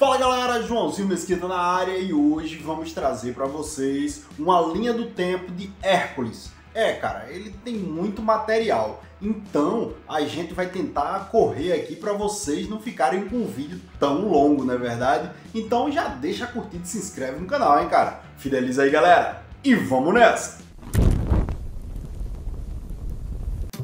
Fala galera, Joãozinho Mesquita na área e hoje vamos trazer para vocês uma linha do tempo de Hércules. Cara, ele tem muito material, então a gente vai tentar correr aqui para vocês não ficarem com um vídeo tão longo, não é verdade? Então já deixa a curtida e se inscreve no canal, hein cara? Fideliza aí galera, e vamos nessa!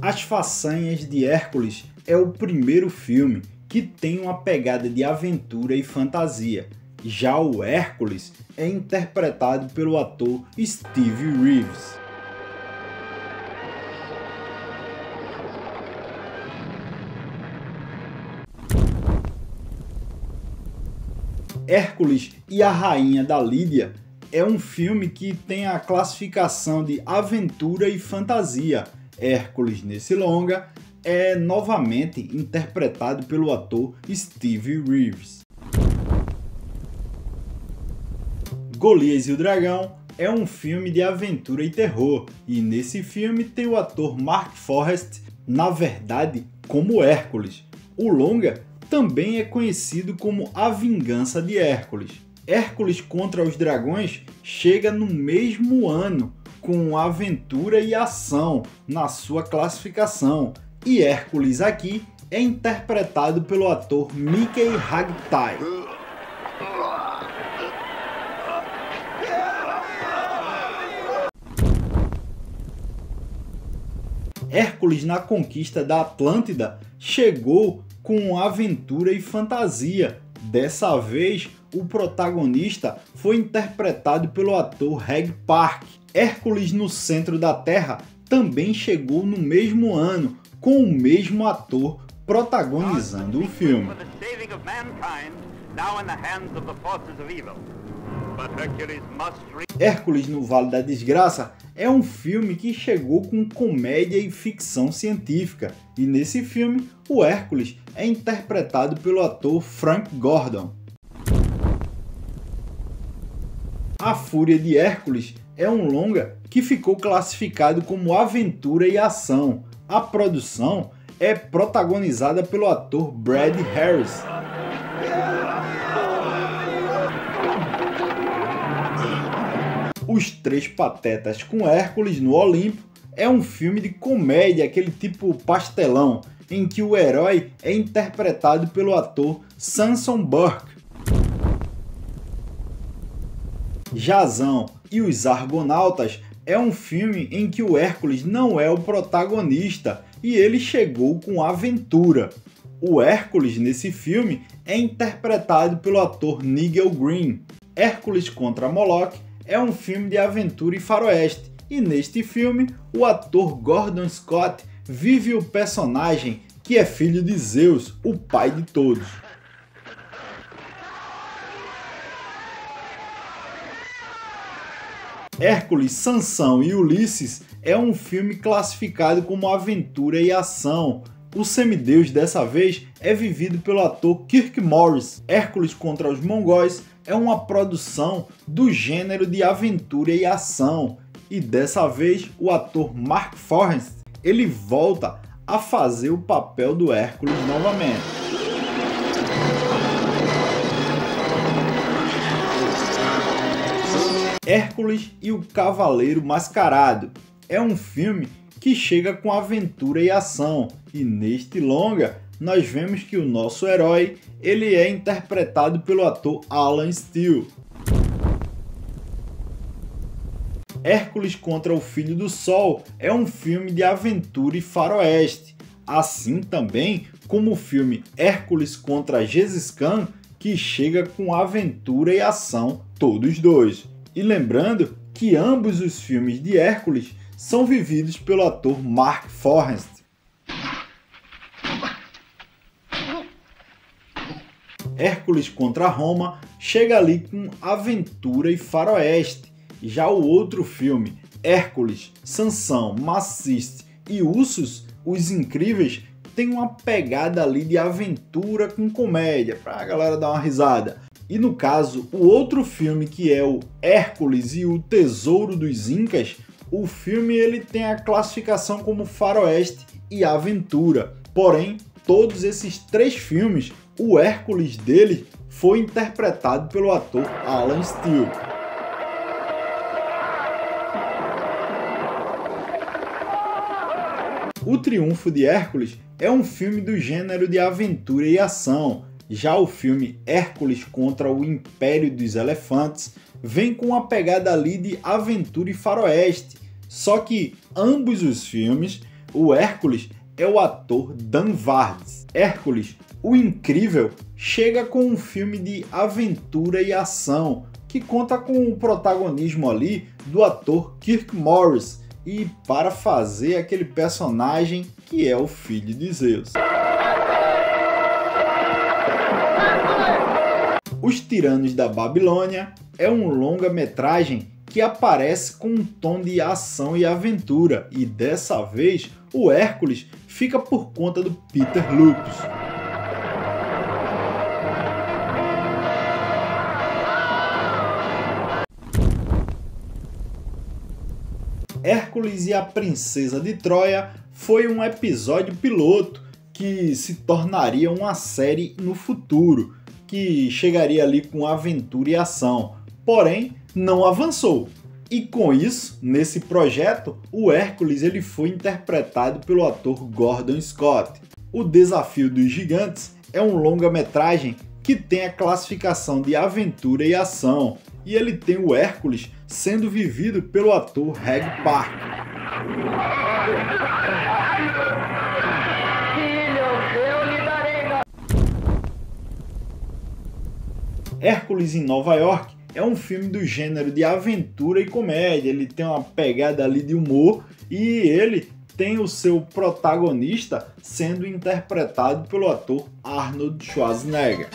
As Façanhas de Hércules é o primeiro filme que tem uma pegada de aventura e fantasia. Já o Hércules é interpretado pelo ator Steve Reeves. Hércules e a Rainha da Lídia é um filme que tem a classificação de aventura e fantasia. Hércules, nesse longa, é novamente interpretado pelo ator Steve Reeves. Golias e o Dragão é um filme de aventura e terror, e nesse filme tem o ator Mark Forrest, na verdade, como Hércules. O longa também é conhecido como A Vingança de Hércules. Hércules contra os Dragões chega no mesmo ano, com aventura e ação na sua classificação, e Hércules aqui é interpretado pelo ator Mickey Rourke. Hércules na Conquista da Atlântida chegou com aventura e fantasia. Dessa vez, o protagonista foi interpretado pelo ator Reg Park. Hércules no Centro da Terra também chegou no mesmo ano, com o mesmo ator protagonizando o filme. Hércules no Vale da Desgraça é um filme que chegou com comédia e ficção científica, e nesse filme o Hércules é interpretado pelo ator Frank Gordon. A Fúria de Hércules é um longa que ficou classificado como aventura e ação. A produção é protagonizada pelo ator Brad Harris. Os Três Patetas com Hércules no Olimpo é um filme de comédia, aquele tipo pastelão, em que o herói é interpretado pelo ator Samson Burke. Jazão e os Argonautas é um filme em que o Hércules não é o protagonista e ele chegou com aventura. O Hércules nesse filme é interpretado pelo ator Nigel Green. Hércules contra Moloch é um filme de aventura e faroeste, e neste filme o ator Gordon Scott vive o personagem que é filho de Zeus, o pai de todos. Hércules, Sansão e Ulisses é um filme classificado como aventura e ação. O semideus dessa vez é vivido pelo ator Kirk Morris. Hércules contra os Mongóis é uma produção do gênero de aventura e ação, e dessa vez o ator Mark Forrest, ele volta a fazer o papel do Hércules novamente. Hércules e o Cavaleiro Mascarado é um filme que chega com aventura e ação, e neste longa nós vemos que o nosso herói ele é interpretado pelo ator Alan Steel. Hércules contra o Filho do Sol é um filme de aventura e faroeste, assim também como o filme Hércules contra Gengis Khan, que chega com aventura e ação, todos dois. E lembrando que ambos os filmes de Hércules são vividos pelo ator Mark Forrest. Hércules contra Roma chega ali com aventura e faroeste. Já o outro filme, Hércules, Sansão, Maciste e Ursus, Os Incríveis, tem uma pegada ali de aventura com comédia, pra galera dar uma risada. E no caso, o outro filme, que é o Hércules e o Tesouro dos Incas, o filme ele tem a classificação como faroeste e aventura. Porém, todos esses três filmes o Hércules dele foi interpretado pelo ator Alan Steel. O Triunfo de Hércules é um filme do gênero de aventura e ação. Já o filme Hércules contra o Império dos Elefantes vem com uma pegada ali de aventura e faroeste. Só que ambos os filmes, o Hércules é o ator Dan Vardes. Hércules, o Incrível, chega com um filme de aventura e ação, que conta com o protagonismo ali do ator Kirk Morris, e para fazer aquele personagem que é o filho de Zeus. Os Tiranos da Babilônia é um longa-metragem que aparece com um tom de ação e aventura, e dessa vez o Hércules fica por conta do Peter Lupus. Hércules e a Princesa de Troia foi um episódio piloto que se tornaria uma série no futuro, que chegaria ali com aventura e ação, porém não avançou. E com isso, nesse projeto, o Hércules ele foi interpretado pelo ator Gordon Scott. O Desafio dos Gigantes é um longa-metragem que tem a classificação de aventura e ação, e ele tem o Hércules sendo vivido pelo ator Reg Park. Hércules em Nova York é um filme do gênero de aventura e comédia, ele tem uma pegada ali de humor e ele tem o seu protagonista sendo interpretado pelo ator Arnold Schwarzenegger.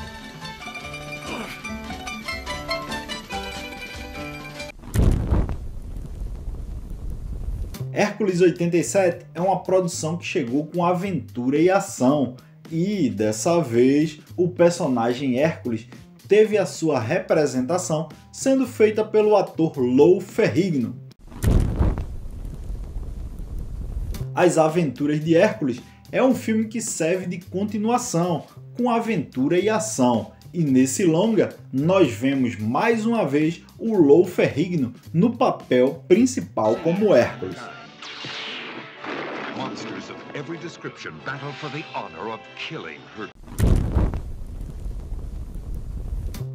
Hércules 87 é uma produção que chegou com aventura e ação, e dessa vez o personagem Hércules teve a sua representação sendo feita pelo ator Lou Ferrigno. As Aventuras de Hércules é um filme que serve de continuação, com aventura e ação, e nesse longa nós vemos mais uma vez o Lou Ferrigno no papel principal como Hércules.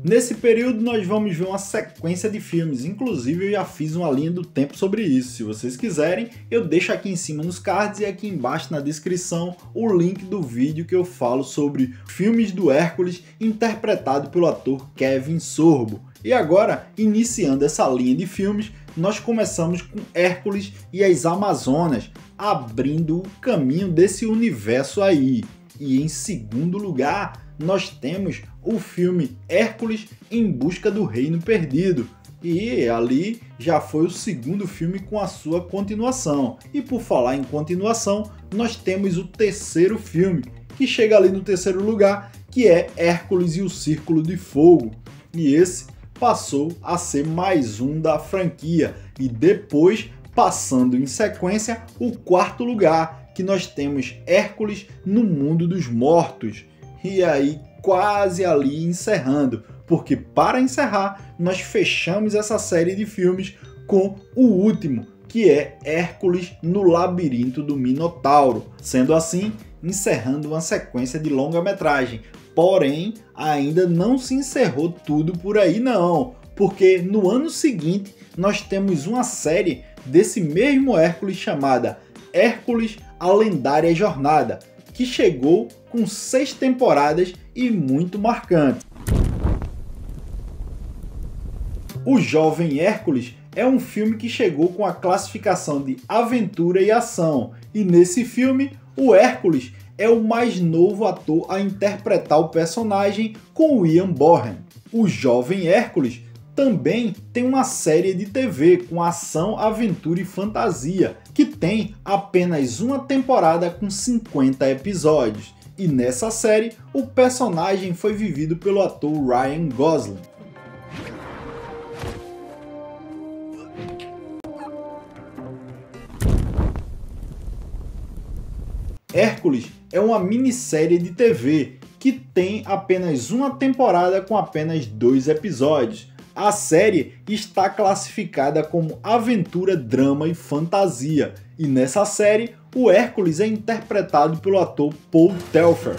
Nesse período nós vamos ver uma sequência de filmes, inclusive eu já fiz uma linha do tempo sobre isso. Se vocês quiserem, eu deixo aqui em cima nos cards e aqui embaixo na descrição o link do vídeo que eu falo sobre filmes do Hércules interpretado pelo ator Kevin Sorbo. E agora, iniciando essa linha de filmes, nós começamos com Hércules e as Amazonas, abrindo o caminho desse universo aí. E em segundo lugar, nós temos o filme Hércules em Busca do Reino Perdido, e ali já foi o segundo filme com a sua continuação. E por falar em continuação, nós temos o terceiro filme, que chega ali no terceiro lugar, que é Hércules e o Círculo de Fogo, e esse passou a ser mais um da franquia, e depois, passando em sequência, o quarto lugar, que nós temos Hércules no Mundo dos Mortos. E aí quase ali encerrando, porque para encerrar nós fechamos essa série de filmes com o último, que é Hércules no Labirinto do Minotauro, sendo assim encerrando uma sequência de longa-metragem. Porém, ainda não se encerrou tudo por aí não, porque no ano seguinte nós temos uma série desse mesmo Hércules chamada Hércules a Lendária Jornada, que chegou com 6 temporadas e muito marcante. O Jovem Hércules é um filme que chegou com a classificação de aventura e ação, e nesse filme o Hércules é o mais novo ator a interpretar o personagem, com William Bohan. O Jovem Hércules também tem uma série de TV com ação, aventura e fantasia, que tem apenas uma temporada com 50 episódios, e nessa série o personagem foi vivido pelo ator Ryan Gosling. Hércules é uma minissérie de TV que tem apenas uma temporada com apenas 2 episódios. A série está classificada como aventura, drama e fantasia, e nessa série o Hércules é interpretado pelo ator Paul Telfer.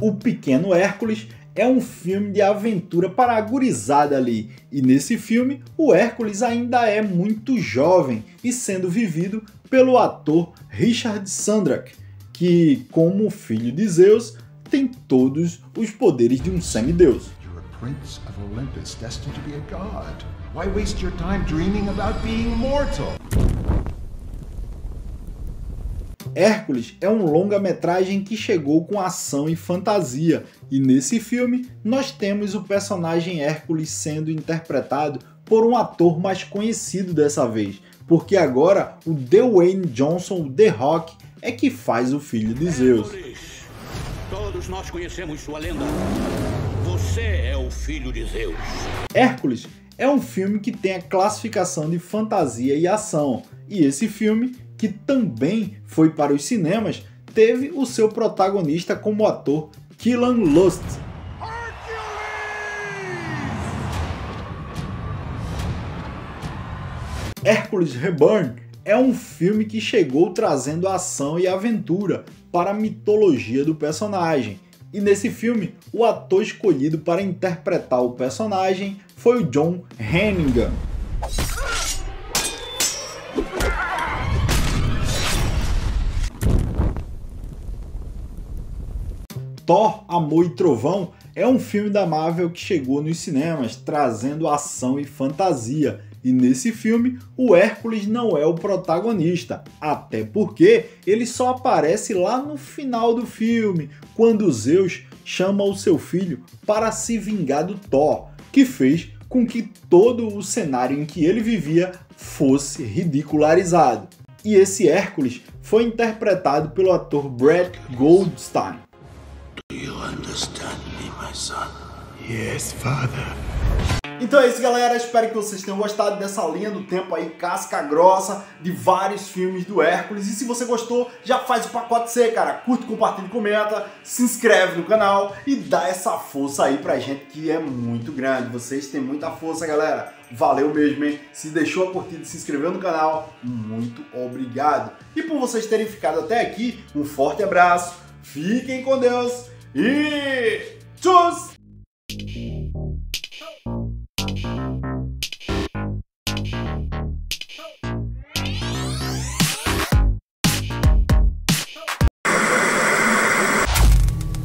O Pequeno Hércules é um filme de aventura para a gurizada ali, e nesse filme o Hércules ainda é muito jovem e sendo vivido pelo ator Richard Sandrak, que, como filho de Zeus, tem todos os poderes de um semideus. Hércules é um longa-metragem que chegou com ação e fantasia, e nesse filme nós temos o personagem Hércules sendo interpretado por um ator mais conhecido dessa vez, porque agora o Dwayne Johnson, o The Rock, é que faz o filho de Zeus. Todos nós conhecemos sua lenda. Você é o filho de Zeus. Hércules é um filme que tem a classificação de fantasia e ação, e esse filme, que também foi para os cinemas, teve o seu protagonista como ator Kellan Lutz. Hércules Reborn é um filme que chegou trazendo ação e aventura para a mitologia do personagem. E nesse filme, o ator escolhido para interpretar o personagem foi o John Hannah. Thor, Amor e Trovão é um filme da Marvel que chegou nos cinemas, trazendo ação e fantasia, e nesse filme o Hércules não é o protagonista, até porque ele só aparece lá no final do filme, quando Zeus chama o seu filho para se vingar do Thor, que fez com que todo o cenário em que ele vivia fosse ridicularizado. E esse Hércules foi interpretado pelo ator Brad Goldstein. Então é isso, galera, espero que vocês tenham gostado dessa linha do tempo aí, casca grossa, de vários filmes do Hércules. E se você gostou, já faz o pacote C, cara, curte, compartilha, comenta, se inscreve no canal e dá essa força aí pra gente, que é muito grande. Vocês têm muita força, galera, valeu mesmo, hein? Se deixou a curtida e se inscreveu no canal, muito obrigado. E por vocês terem ficado até aqui, um forte abraço, fiquem com Deus. E tchau!